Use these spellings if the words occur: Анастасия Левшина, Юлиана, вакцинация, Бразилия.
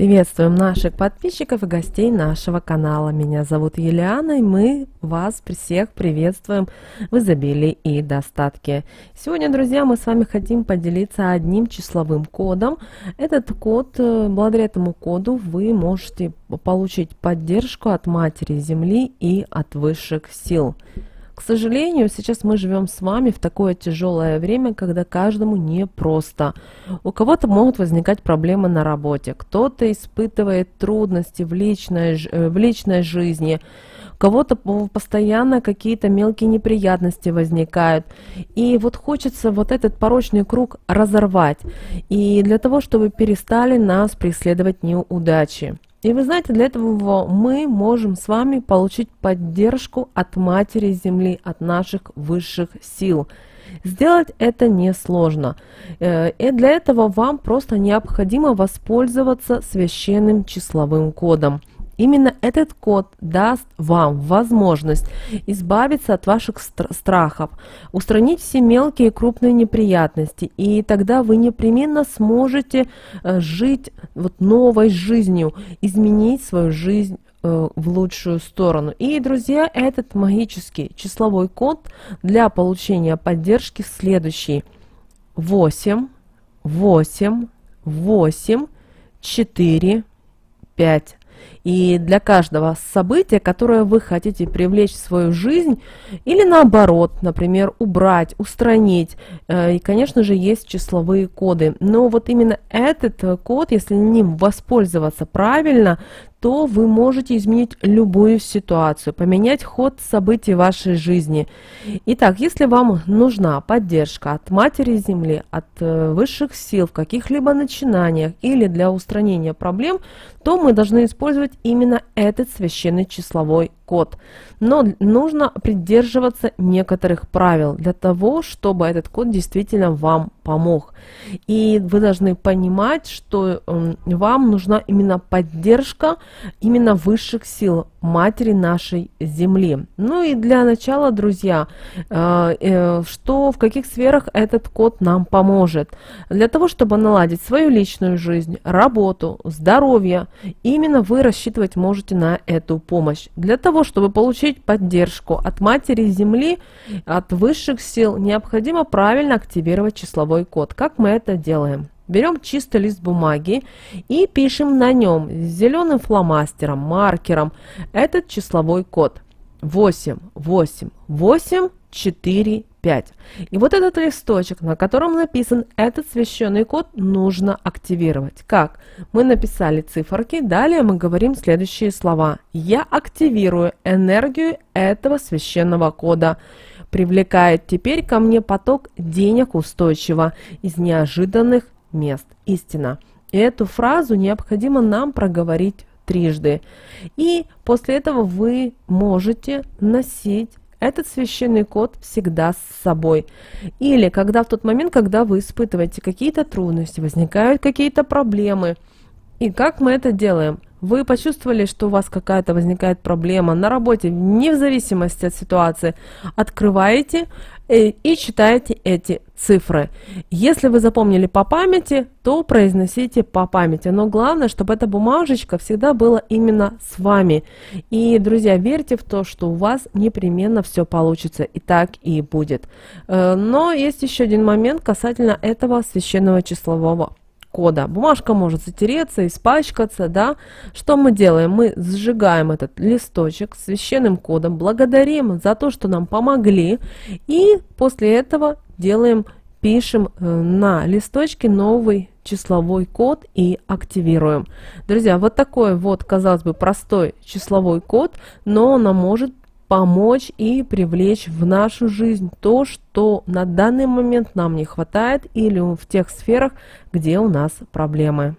Приветствуем наших подписчиков и гостей нашего канала. Меня зовут Юлиана, и мы вас всех приветствуем в изобилии и достатке. Сегодня, друзья, мы с вами хотим поделиться одним числовым кодом. Этот код, благодаря этому коду вы можете получить поддержку от Матери Земли и от высших сил. К сожалению, сейчас мы живем с вами в такое тяжелое время, когда каждому непросто. У кого-то могут возникать проблемы на работе, кто-то испытывает трудности в личной жизни, у кого-то постоянно какие-то мелкие неприятности возникают. И вот хочется вот этот порочный круг разорвать, и для того, чтобы перестали нас преследовать неудачи. И вы знаете, для этого мы можем с вами получить поддержку от Матери Земли, от наших высших сил. Сделать это несложно. И для этого вам просто необходимо воспользоваться священным числовым кодом. Именно этот код даст вам возможность избавиться от ваших страхов, устранить все мелкие и крупные неприятности, и тогда вы непременно сможете жить вот новой жизнью, изменить свою жизнь в лучшую сторону. И, друзья, этот магический числовой код для получения поддержки следующий: 8, 8, 8, 4, 5. И для каждого события, которое вы хотите привлечь в свою жизнь или наоборот, например, убрать, устранить, и, конечно же, есть числовые коды. Но вот именно этот код, если им воспользоваться правильно, то вы можете изменить любую ситуацию, поменять ход событий вашей жизни. Итак, если вам нужна поддержка от Матери Земли, от высших сил в каких-либо начинаниях или для устранения проблем, то мы должны использовать именно этот священный числовой код. Но нужно придерживаться некоторых правил для того, чтобы этот код действительно вам помог. И вы должны понимать, что вам нужна именно поддержка именно высших сил, Матери нашей Земли. Ну и для начала, друзья, что в каких сферах этот код нам поможет? Для того, чтобы наладить свою личную жизнь, работу, здоровье, именно вы рассчитывать можете на эту помощь. Для того, чтобы получить поддержку от Матери Земли, от высших сил, необходимо правильно активировать числовой код. Как мы это делаем? Берем чистый лист бумаги и пишем на нем зеленым фломастером, маркером, этот числовой код: 8, 8, 8, 4, 5. И вот этот листочек, на котором написан этот священный код, нужно активировать. Как? Мы написали циферки, далее мы говорим следующие слова: я активирую энергию этого священного кода. Привлекает теперь ко мне поток денег устойчиво из неожиданных мест. Истина. И эту фразу необходимо нам проговорить трижды. И после этого вы можете носить этот священный код всегда с собой. Или когда в тот момент, когда вы испытываете какие-то трудности, возникают какие-то проблемы. И как мы это делаем? Вы почувствовали, что у вас какая-то возникает проблема на работе, не в зависимости от ситуации, открываете и читаете эти цифры. Если вы запомнили по памяти, то произносите по памяти. Но главное, чтобы эта бумажечка всегда была именно с вами. И, друзья, верьте в то, что у вас непременно все получится, и так и будет. Но есть еще один момент касательно этого священного числового кода. Бумажка может затереться, испачкаться, да? Что мы делаем? Мы сжигаем этот листочек с священным кодом, благодарим за то, что нам помогли, и после этого пишем на листочке новый числовой код и активируем. Друзья, вот такой вот, казалось бы, простой числовой код, но он нам может помочь и привлечь в нашу жизнь то, что на данный момент нам не хватает или в тех сферах, где у нас проблемы.